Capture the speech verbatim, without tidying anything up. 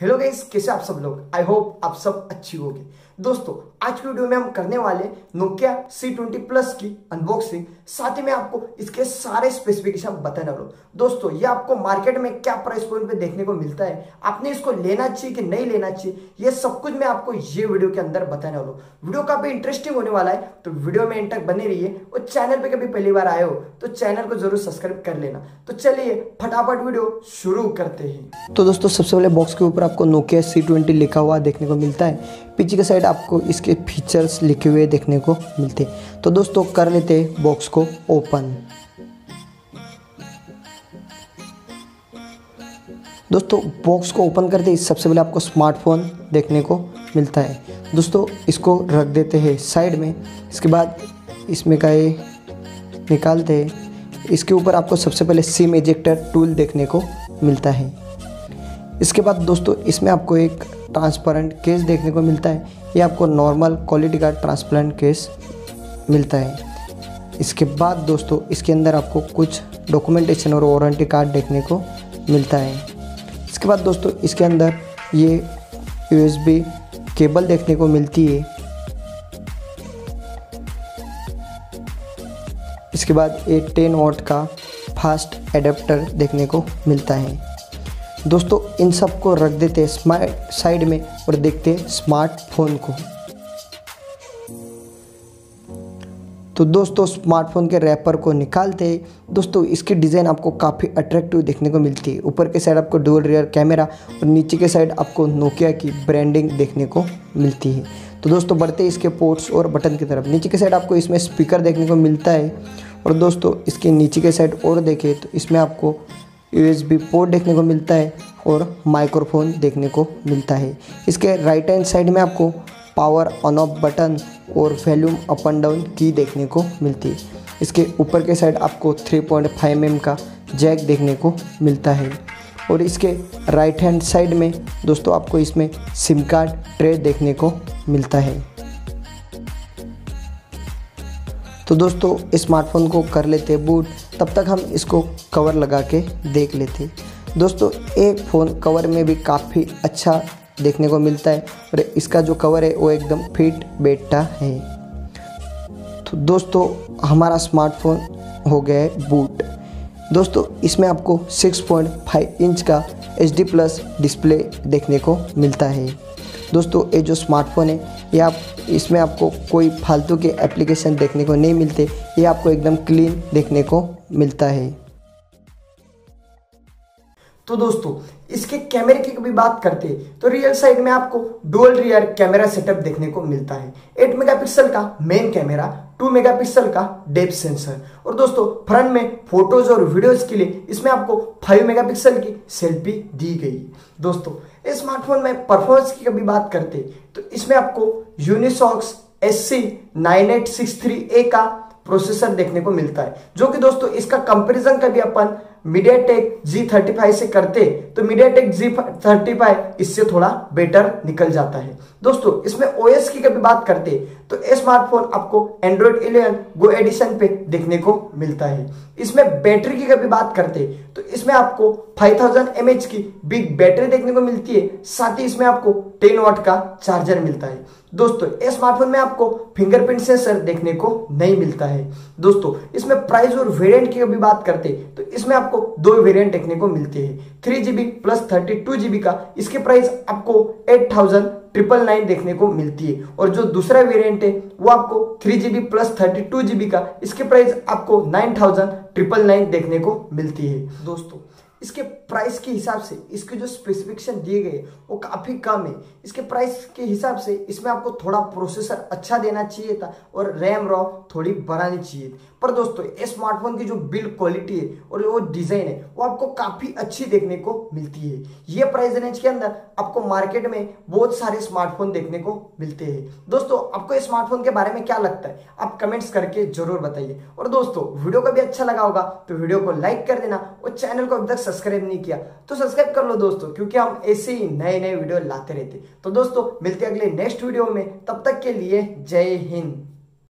Hello guys, कैसे आप सब लोग। आई होप आप सब अच्छी होगी। दोस्तों, आज की वीडियो में हम करने वाले नोकिया सी ट्वेंटी प्लस की अनबॉक्सिंग, साथ ही में आपको इसके सारे स्पेसिफिकेशन बताने वाला हूँ। दोस्तों, ये आपको मार्केट में क्या प्राइस पॉइंट पे देखने को मिलता है, आपने इसको लेना चाहिए कि नहीं लेना चाहिए, ये सब कुछ मैं आपको ये वीडियो के अंदर बताने वाला हूँ। वीडियो काफी इंटरेस्टिंग होने वाला है, तो वीडियो में एंड तक बने रहिए। और चैनल पर कभी पहली बार आए हो तो चैनल को जरूर सब्सक्राइब कर लेना। तो चलिए फटाफट वीडियो शुरू करते हैं। तो दोस्तों, सबसे पहले बॉक्स के ऊपर आपको नोकिया सी ट्वेंटी लिखा हुआ देखने को मिलता है। पीछे के साइड आपको इसके फीचर्स लिखे हुए देखने को मिलते हैं। तो दोस्तों, कर लेते हैं बॉक्स को ओपन। दोस्तों, बॉक्स को ओपन करते ही सबसे पहले आपको स्मार्टफोन देखने को मिलता है। दोस्तों, इसको रख देते हैं साइड में। इसके बाद इसमें का ये निकालते हैं। इसके ऊपर आपको सबसे पहले सिम एजेक्टर टूल देखने को मिलता है। इसके बाद दोस्तों, इसमें आपको एक ट्रांसपेरेंट केस देखने को मिलता है। ये आपको नॉर्मल क्वालिटी का ट्रांसपेरेंट केस मिलता है। इसके बाद दोस्तों, इसके अंदर आपको कुछ डॉक्यूमेंटेशन और वारंटी कार्ड देखने को मिलता है। इसके बाद दोस्तों, इसके अंदर ये यूएसबी केबल देखने को मिलती है। इसके बाद ये टेन वॉट का फास्ट एडेप्टर देखने को मिलता है। दोस्तों, इन सब को रख देते हैं स्मार्ट साइड में और देखते हैं स्मार्टफोन को। तो दोस्तों, स्मार्टफोन के रैपर को निकालते हैं। दोस्तों, इसकी डिज़ाइन आपको काफ़ी अट्रैक्टिव देखने को मिलती है। ऊपर के साइड आपको डुअल रियर कैमरा और नीचे के साइड आपको नोकिया की ब्रांडिंग देखने को मिलती है। तो दोस्तों, बढ़ते इसके पोर्ट्स और बटन की तरफ। नीचे के साइड आपको इसमें स्पीकर देखने को मिलता है। और दोस्तों, इसके नीचे के साइड और देखें तो इसमें आपको यूएसबी पोर्ट देखने को मिलता है और माइक्रोफोन देखने को मिलता है। इसके राइट हैंड साइड में आपको पावर ऑन ऑफ बटन और वॉल्यूम अप एंड डाउन की देखने को मिलती है। इसके ऊपर के साइड आपको three point five M M का जैक देखने को मिलता है। और इसके राइट हैंड साइड में दोस्तों, आपको इसमें सिम कार्ड ट्रे देखने को मिलता है। तो दोस्तों, स्मार्टफोन को कर लेते बूट, तब तक हम इसको कवर लगा के देख लेते। दोस्तों, एक फ़ोन कवर में भी काफ़ी अच्छा देखने को मिलता है और इसका जो कवर है वो एकदम फिट बैठता है। तो दोस्तों, हमारा स्मार्टफोन हो गया है बूट। दोस्तों, इसमें आपको सिक्स पॉइंट फाइव इंच का एच डी प्लस डिस्प्ले देखने को मिलता है। दोस्तों, ये जो स्मार्टफोन है ये आप इसमें आपको कोई फालतू के एप्लीकेशन देखने को नहीं मिलते। ये आपको एकदम क्लीन देखने को मिलता है। तो दोस्तों, इसके कैमरे की कभी बात करते हैं तो रियर साइड में आपको डुअल रियर कैमरा सेटअप देखने को मिलता है। एट मेगापिक्सल का मेन कैमरा, टू मेगापिक्सल का डेप्थ सेंसर। और दोस्तों, फ्रंट में फोटोज और वीडियोस के लिए इसमें आपको फाइव मेगापिक्सल की सेल्फी दी गई है। दोस्तों, इस स्मार्टफोन में परफॉर्मेंस की कभी बात करते तो इसमें आपको Unisoc S C nine eight six three A का प्रोसेसर देखने को मिलता है, जो कि दोस्तों इसका कंपैरिजन कभी अपन मीडियाटेक जी थर्टी फाइव से करते तो मीडियाटेक जी थर्टी फाइव इससे थोड़ा बेटर निकल जाता है। दोस्तों, इसमें ओएस की कभी बात करते तो ये स्मार्टफोन आपको एंड्रॉइड इलेवन गो एडिशन पे देखने को मिलता है। इसमें बैटरी की कभी बात करते तो इसमें आपको five thousand M A H की बिग बैटरी देखने को मिलती है। साथ ही इसमें आपको टेन वॉट का चार्जर मिलता है। दोस्तों, इस स्मार्टफोन में आपको फिंगरप्रिंट सेंसर देखने को नहीं मिलता है। दोस्तों, इसमें प्राइस और वेरिएंट की कभी बात करते तो इसमें आपको दो वेरिएंट देखने को मिलते हैं। Three GB plus thirty two GB का इसकी प्राइस आपको एट थाउजेंड ट्रिपल नाइन देखने को मिलती है। और जो दूसरा वेरिएंट है वो आपको three GB plus thirty two GB का इसकी प्राइस आपको नाइन थाउजेंड ट्रिपल नाइन देखने को मिलती है। दोस्तों, इसके प्राइस के हिसाब से इसके जो स्पेसिफिकेशन दिए गए वो काफ़ी कम है। इसके प्राइस के हिसाब से इसमें आपको थोड़ा प्रोसेसर अच्छा देना चाहिए था और रैम रोम थोड़ी बढ़ानी चाहिए। पर दोस्तों, इस स्मार्टफोन की जो बिल्ड क्वालिटी है और वो डिज़ाइन है वो आपको काफ़ी अच्छी देखने को मिलती है। ये प्राइस रेंज के अंदर आपको मार्केट में बहुत सारे स्मार्टफोन देखने को मिलते हैं। दोस्तों, आपको इस स्मार्टफोन के बारे में क्या लगता है, आप कमेंट्स करके जरूर बताइए। और दोस्तों, वीडियो को भी अच्छा लगा होगा तो वीडियो को लाइक कर देना। और चैनल को अभी तक सब्सक्राइब नहीं किया तो सब्सक्राइब कर लो दोस्तों, क्योंकि हम ऐसे ही नए नए वीडियो लाते रहते। तो दोस्तों, मिलते हैं अगले नेक्स्ट वीडियो में। तब तक के लिए जय हिंद।